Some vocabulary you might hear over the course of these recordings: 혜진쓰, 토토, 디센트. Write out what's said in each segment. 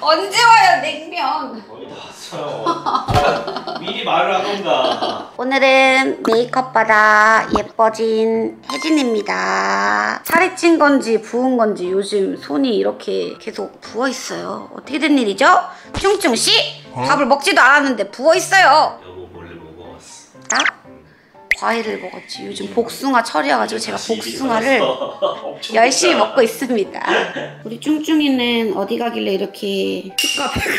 언제 와요 냉면? 거의 다 왔어요. 미리 말을 하던가. 오늘은 메이크업 받아 예뻐진 혜진입니다. 살이 찐 건지 부은 건지 요즘 손이 이렇게 계속 부어있어요. 어떻게 된 일이죠? 충충씨? 밥을 먹지도 않았는데 부어있어요. 여보 몰래 먹어왔어. 나? 과일을 먹었지. 요즘 복숭아 철이어가지고 제가 복숭아를 열심히 먹고 있습니다. 우리 쭝쭝이는 어디 가길래 이렇게 흑과 백으로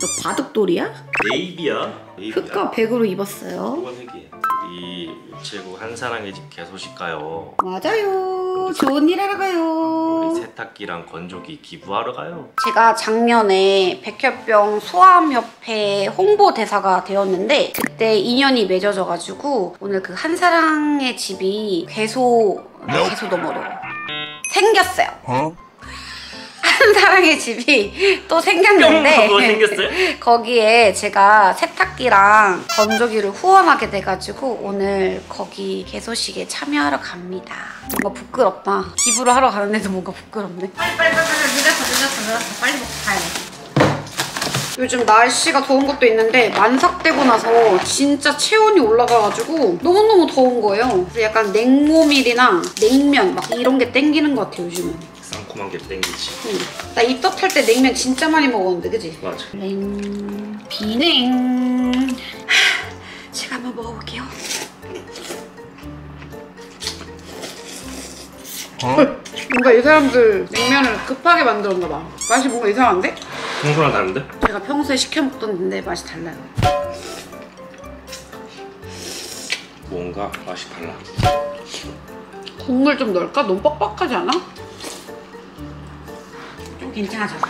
너 바둑돌이야? 네이비야. 흑과 백으로 입었어요. 그건 흑이에요. 우리 우체국 한사랑의 집 개소식 가요. 맞아요. 좋은 일 하러 가요. 우리 세탁기랑 건조기 기부하러 가요. 제가 작년에 백혈병 소아암협회 홍보대사가 되었는데 그때 인연이 맺어져가지고 오늘 그 한사랑의 집이 개소 너무 어려워. 생겼어요. 어? 한사랑의 집이 또 생겼는데 거기에 제가 세탁기랑 건조기를 후원하게 돼가지고 오늘 거기 개소식에 참여하러 갑니다. 뭔가 부끄럽다. 기부를 하러 가는데도 뭔가 부끄럽네. 빨리 늦었어. 빨리 먹고 가야 돼. 요즘 날씨가 더운 것도 있는데 만삭되고 나서 진짜 체온이 올라가가지고 너무너무 더운 거예요. 그래서 약간 냉모밀이나 냉면 막 이런 게 땡기는 것 같아요 요즘은. 고만 게 땡기지. 나 입 덮을 때 냉면 진짜 많이 먹었는데, 그지? 맞아. 비냉. 제가 한번 먹어볼게요. 뭔가 이 사람들 냉면을 급하게 만들었나 봐. 맛이 뭔가 이상한데? 평소랑 다른데? 제가 평소에 시켜 먹던데 맛이 달라요. 뭔가 맛이 달라. 국물 좀 넣을까? 너무 빡빡하지 않아? 괜찮아졌어?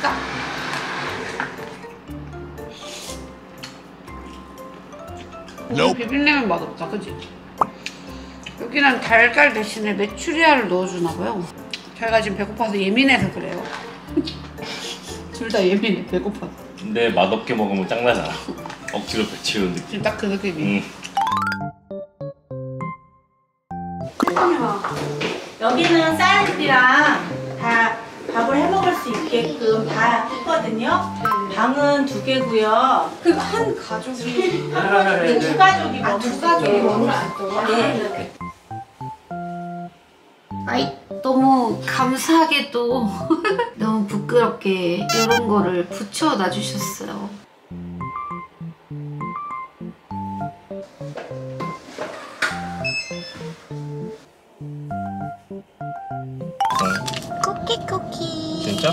No. 비빔냉면 맛없다, 그치? 여기는 달걀 대신에 메추리알을 넣어주나봐요. 저희가 지금 배고파서 예민해서 그래요. 둘 다 예민해, 배고파서. 근데 맛없게 먹으면 짱나잖아. 억지로 배 채운 느낌. 딱 그 느낌이. 여기는 쌀이랑 다 밥을 해먹을 수 있게끔 다 했거든요. 방은 2개고요. 그럼 한 가족이? 두 가족이 먹을 수 있게. 아이, 너무 감사하게도 너무 부끄럽게 이런 거를 붙여놔 주셨어요. 쿠키. 진짜?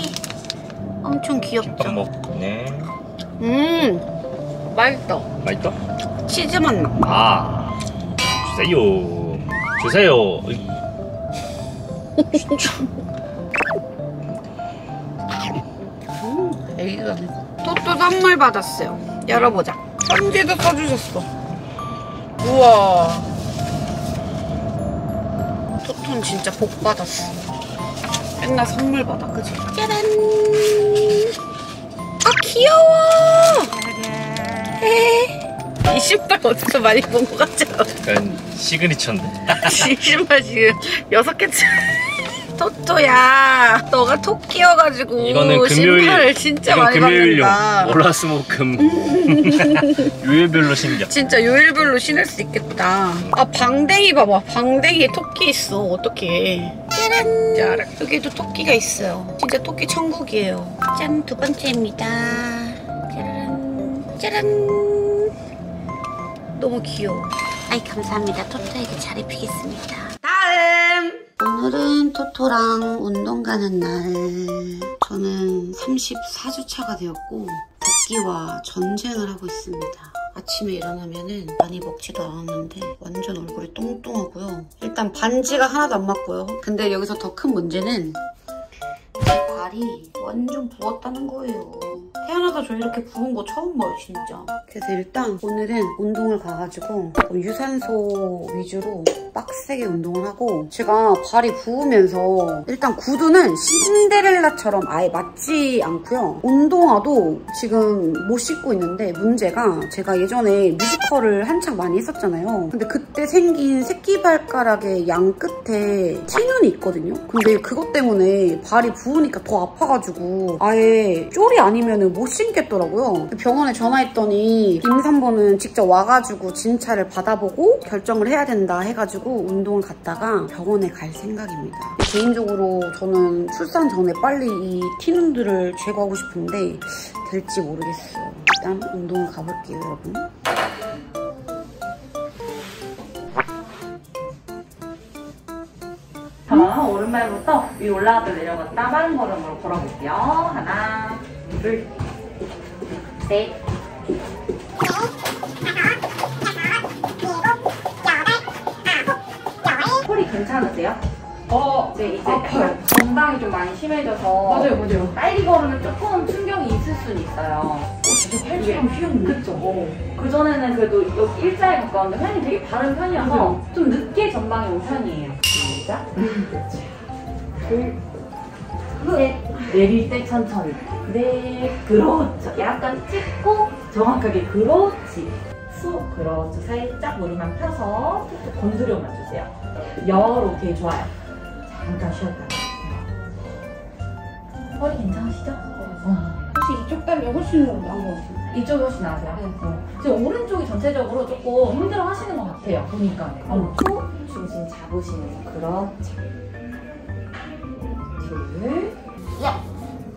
엄청 귀엽죠? 먹네. 맛있다. 맛있다? 치즈 맛나. 아, 주세요. 애기가 토토 선물 받았어요. 열어보자. 편지도 써주셨어. 우와. 토토는 진짜 복 받았어. 맨날 선물 받아, 그치? 짜란! 아, 귀여워! 이 신발 어디서 많이 본 것 같죠? 약간 시그니처인데. 이 신발 지금 6개째. 토토야, 너가 톡 끼어가지고 이거는 금요일, 신발을 진짜 이건 많이 금요일용. 받는다. 월화수목금 요일별로 신겨. 진짜 요일별로 신을 수 있겠다. 아, 방댕이 봐봐. 방댕이에 토끼 있어. 어떡해. 짜란. 짜란. 여기도 토끼가 있어요. 진짜 토끼 천국이에요. 짠, 2번째입니다. 짜란. 짜란. 너무 귀여워. 아이, 감사합니다. 토토에게 잘 입히겠습니다. 다음! 오늘은 토토랑 운동 가는 날. 저는 34주차가 되었고 붓기와 전쟁을 하고 있습니다. 아침에 일어나면은 많이 먹지도 않았는데 완전 얼굴이 뚱뚱하고요. 일단 반지가 하나도 안 맞고요. 근데 여기서 더 큰 문제는 제 발이 완전 부었다는 거예요. 캐나다저 이렇게 부은 거 처음 봐요, 진짜. 그래서 일단 오늘은 운동을 가가지고 유산소 위주로 빡세게 운동을 하고, 제가 발이 부으면서 일단 구두는 신데렐라처럼 아예 맞지 않고요. 운동화도 지금 못 신고 있는데, 문제가 제가 예전에 뮤지컬을 한창 많이 했었잖아요. 근데 그때 생긴 새끼발가락의 양 끝에 체눈이 있거든요. 근데 그것 때문에 발이 부으니까 더 아파가지고 아예 쫄이 아니면 못 신겠더라고요. 병원에 전화했더니 임산부는 직접 와가지고 진찰을 받아보고 결정을 해야 된다 해가지고 운동을 갔다가 병원에 갈 생각입니다. 개인적으로 저는 출산 전에 빨리 이 티눈들을 제거하고 싶은데 될지 모르겠어요. 일단 운동을 가볼게요, 여러분. 자, 오른발부터 위로 올라갔다 내려갔다 빠른 걸음으로 걸어볼게요. 하나, 둘, 셋, 허리 괜찮으세요? 네, 이제 아파요. 건방이 좀 많이 심해져서. 맞아요. 빨리 걸으면 조금 충격이 있을 순 있어요. 진짜 팔꿈치랑 휘었네. 그쵸. 그전에는 그래도 여기 일자에 가까운데 편이 되게 바른 편이어서 좀 늦게 전방에 온 편이에요. 시작. 둘, 셋. 내릴 때 천천히. 네, 그렇죠. 약간 찍고 정확하게 그렇지. 그렇죠. 살짝 머리만 펴서 건드려 놔주세요. 여로 되게 좋아요. 잠깐 쉬었다. 허리 괜찮으시죠? 혹시 이쪽 다리 훨씬 나은 것 같아요. 이쪽이 훨씬 나으세요? 네. 지금 오른쪽이 전체적으로 조금 힘들어 하시는 것 같아요. 보니까. 코 중심 잡으시면서. 그렇죠. 둘. 야!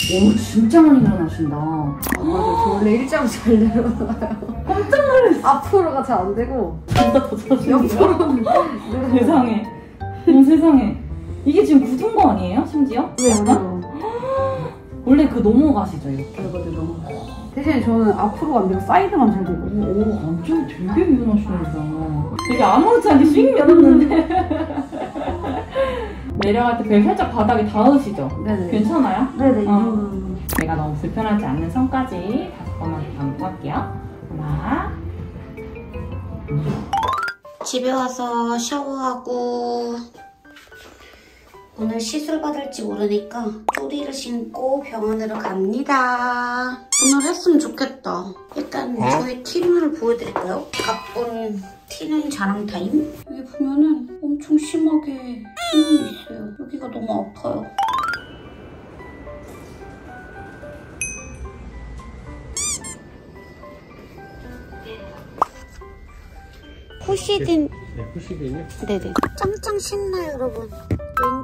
오, 진짜 많이 일어나신다. 맞아요. 원래 일자로 잘 내려가요. 깜짝 놀랐어. 앞으로가 잘 안 되고. 옆으로는. 세상에. 세상에. 이게 지금 굳은 거 아니에요? 심지어? 왜요? 원래 그 넘어가시죠, 이렇게? 네, 넘어가요. 대신 저는 앞으로가 안 되고 사이드만 잘 되거든요. 오, 완전 되게 유연하시네요. 되게 아무렇지 않게 윙 열었는데. 내려갈 때 배 살짝 바닥에 닿으시죠? 네네. 괜찮아요? 네네. 내가 너무 불편하지 않는 선까지 5번만 담고 할게요. 하나. 집에 와서 샤워하고, 오늘 시술 받을지 모르니까 쪼리를 신고 병원으로 갑니다. 오늘 했으면 좋겠다. 일단 저의 티눈을 보여드릴까요? 가쁜 티눈 자랑 타임? 여기 보면은 엄청 심하게 티눈이 있어요. 여기가 너무 아파요. 코시딘. 네, 코시딘이요? 네네. 짱짱 신나요, 여러분.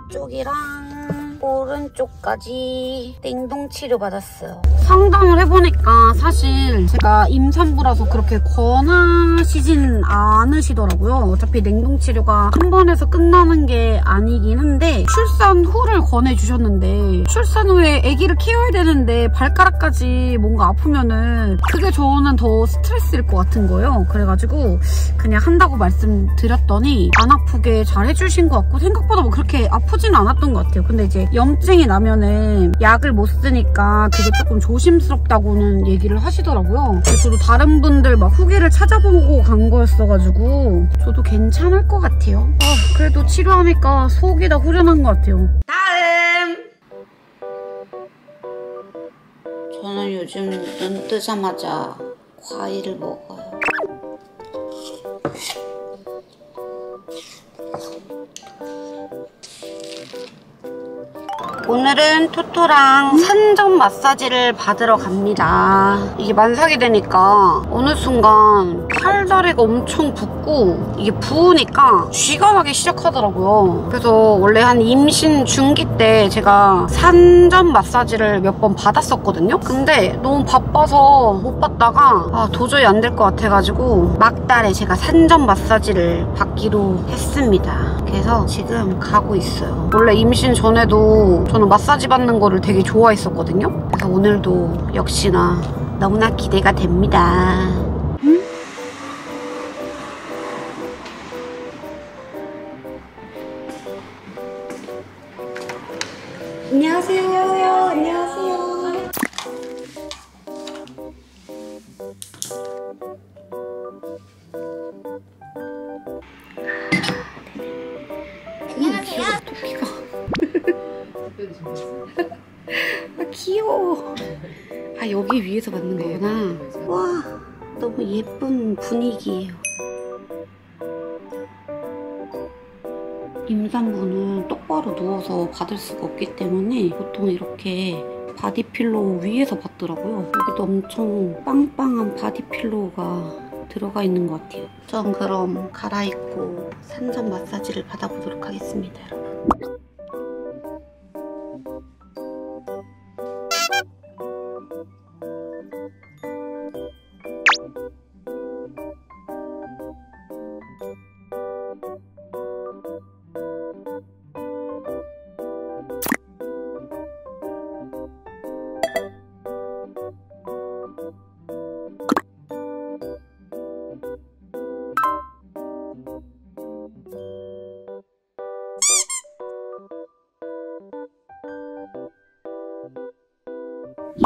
왼쪽이랑 오른쪽까지 냉동 치료 받았어요. 상담을 해보니까 사실 제가 임산부라서 그렇게 권하시진 않으시더라고요. 어차피 냉동 치료가 한 번에서 끝나는 게 아니긴 한데, 출산 후를 권해주셨는데, 출산 후에 아기를 키워야 되는데 발가락까지 뭔가 아프면은 그게 저는 더 스트레스일 것 같은 거예요. 그래가지고 그냥 한다고 말씀드렸더니 안 아프게 잘 해주신 것 같고, 생각보다 뭐 그렇게 아프진 않았던 것 같아요. 근데 이제 염증이 나면은 약을 못 쓰니까 그게 조금 조심스럽다고는 얘기를 하시더라고요. 저도 다른 분들 막 후기를 찾아보고 간 거였어가지고 저도 괜찮을 것 같아요. 아, 그래도 치료하니까 속이 다 후련한 것 같아요. 다음! 저는 요즘 눈 뜨자마자 과일을 먹어요. 오늘은 토토랑 산전 마사지를 받으러 갑니다. 이게 만삭이 되니까 어느 순간 팔다리가 엄청 붓고, 이게 부으니까 쥐가 나기 시작하더라고요. 그래서 원래 한 임신 중기 때 제가 산전 마사지를 몇 번 받았었거든요. 근데 너무 바빠서 못 받다가 도저히 안 될 것 같아가지고 막달에 제가 산전 마사지를 받기로 했습니다. 그래서 지금 가고 있어요. 원래 임신 전에도 저는 마사지 받는 거를 되게 좋아했었거든요. 그래서 오늘도 역시나 너무나 기대가 됩니다. 응? 안녕하세요. 안녕하세요. 귀가. 아 귀여워. 아 여기 위에서 맞는 거구나. 와 너무 예쁜 분위기예요. 임산부는 똑바로 누워서 받을 수가 없기 때문에 보통 이렇게 바디필로우 위에서 받더라고요. 여기도 엄청 빵빵한 바디필로우가 들어가 있는 것 같아요. 전 그럼 갈아입고 산전 마사지를 받아보도록 하겠습니다. 여러분.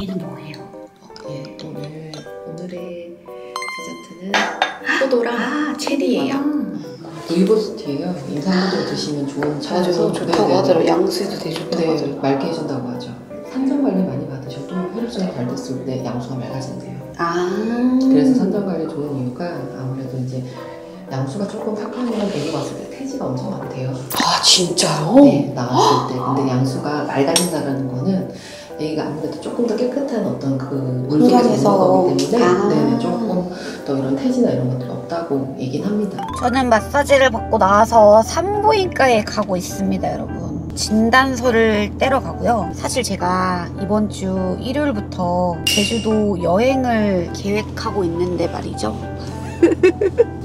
얘는 뭐예요? 예, 오늘의 디저트는 포도랑 체리예요. 루이보스티예요. 임산부들 드시면 좋은 차죠. 좋다고 하더라고요. 양수해도 되게 좋다고 하더라고요. 맑게 해준다고 하죠. 산전 관리 많이 받으셔도 혈액순환이 잘 됐을 때 양수가 맑아진대요. 그래서 산전 관리 좋은 이유가 아무래도 이제 양수가 조금 삭하면 애기 왔을 때 태지가 엄청 많대요. 아 진짜요? 네, 나왔을 때. 근데 양수가 맑아진다는 거는 애기가 아무래도 조금 더 깨끗한 어떤 그 물속에서 오는 거기 때문에 네, 조금 더 이런 태지나 이런 것들이 없다고 얘기는 합니다. 저는 마사지를 받고 나와서 산부인과에 가고 있습니다, 여러분. 진단서를 떼러 가고요. 사실 제가 이번 주 일요일부터 제주도 여행을 계획하고 있는데 말이죠.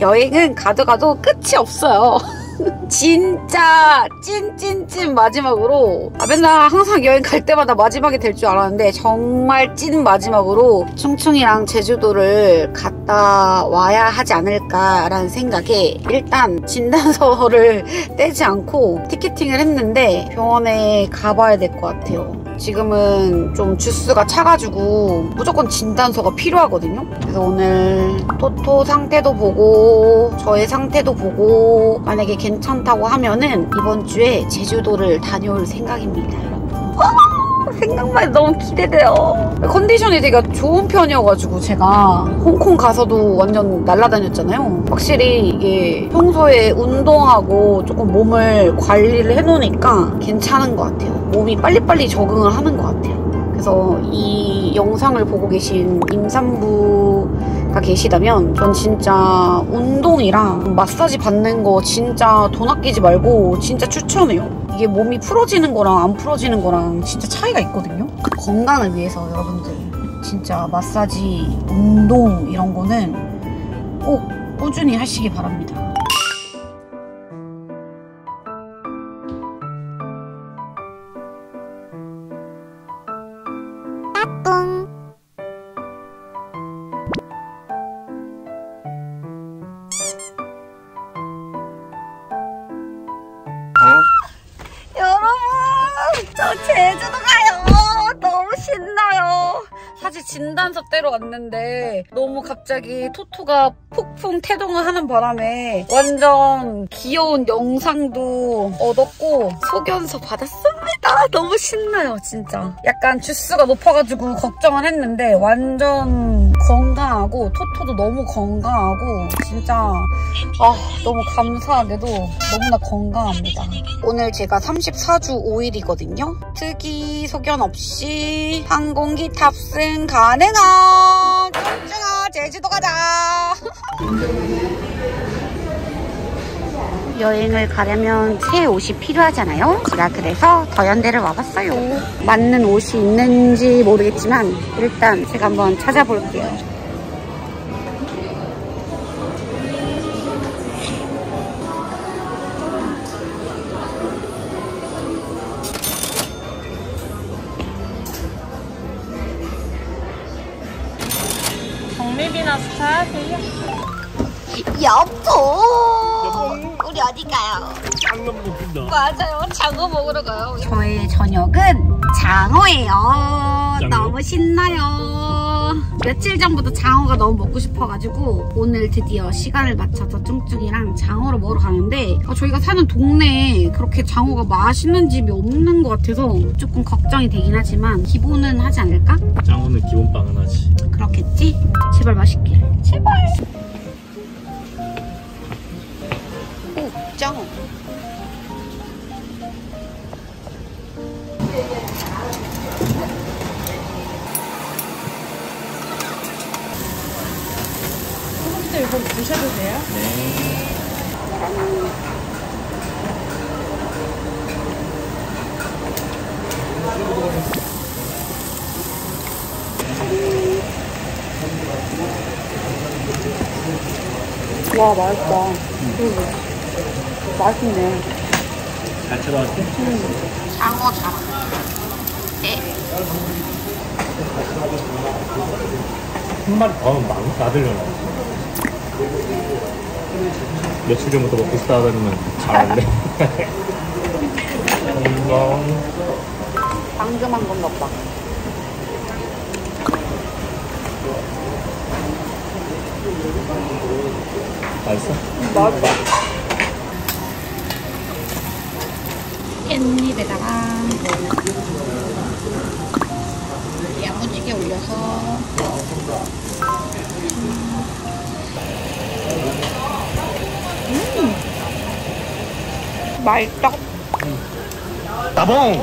여행은 가도 끝이 없어요. 진짜 찐 마지막으로 맨날 항상 여행 갈 때마다 마지막이 될 줄 알았는데 정말 찐 마지막으로 충충이랑 제주도를 갔다 와야 하지 않을까라는 생각에 일단 진단서를 떼지 않고 티켓팅을 했는데 병원에 가봐야 될 것 같아요. 지금은 좀 주스가 차가지고 무조건 진단서가 필요하거든요. 그래서 오늘 토토 상태도 보고 저의 상태도 보고 만약에 괜찮다고 하면은 이번 주에 제주도를 다녀올 생각입니다, 여러분. 생각만 해도 너무 기대돼요. 컨디션이 되게 좋은 편이어가지고 제가 홍콩 가서도 완전 날아다녔잖아요. 확실히 이게 평소에 운동하고 조금 몸을 관리를 해놓으니까 괜찮은 것 같아요. 몸이 빨리빨리 적응을 하는 것 같아요. 그래서 이 영상을 보고 계신 임산부가 계시다면 전 진짜 운동이랑 마사지 받는 거 진짜 돈 아끼지 말고 진짜 추천해요. 이게 몸이 풀어지는 거랑 안 풀어지는 거랑 진짜 차이가 있거든요. 건강을 위해서 여러분들 진짜 마사지, 운동 이런 거는 꼭 꾸준히 하시기 바랍니다. 제주도 가요! 너무 신나요! 사실 진단서 떼러 왔는데 너무 갑자기 토토가 폭풍 태동을 하는 바람에 완전 귀여운 영상도 얻었고 소견서 받았습니다! 너무 신나요 진짜. 약간 주스가 높아가지고 걱정을 했는데 완전 건강하고 토토도 너무 건강하고 진짜 너무 감사하게도 너무나 건강합니다. 오늘 제가 34주 5일이거든요. 특이 소견 없이 항공기 탑승 가능한 충충아 제주도 가자. 여행을 가려면 새 옷이 필요하잖아요. 제가 그래서 더현대를 와봤어요. 맞는 옷이 있는지 모르겠지만 일단 제가 한번 찾아볼게요. 정립이나 스타세요. 여보 우리 어디 가요? 장어 먹는다. 맞아요 장어 먹으러 가요. 저의 저녁은 장어예요. 장어? 너무 신나요. 며칠 전부터 장어가 너무 먹고 싶어가지고 오늘 드디어 시간을 맞춰서 쭝쭝이랑 장어를 먹으러 가는데 저희가 사는 동네에 그렇게 장어가 맛있는 집이 없는 것 같아서 조금 걱정이 되긴 하지만 기본은 하지 않을까? 장어는 기본빵은 하지. 그렇겠지? 제발 맛있길. 제발! 오! 장어! 선생님 이거 드셔도 돼요? 네. 와 맛있다. 맛있네. 잘 들어왔어? 장어 한 마리 더 하면 막 나들려나. 며칠 전부터 먹고 싶다 하다 보면 잘 안 돼. 방금 한 번 넣었다. 맛있어? 맛있다. 깻잎에다가 야무지게 올려서 맛있다. 따봉!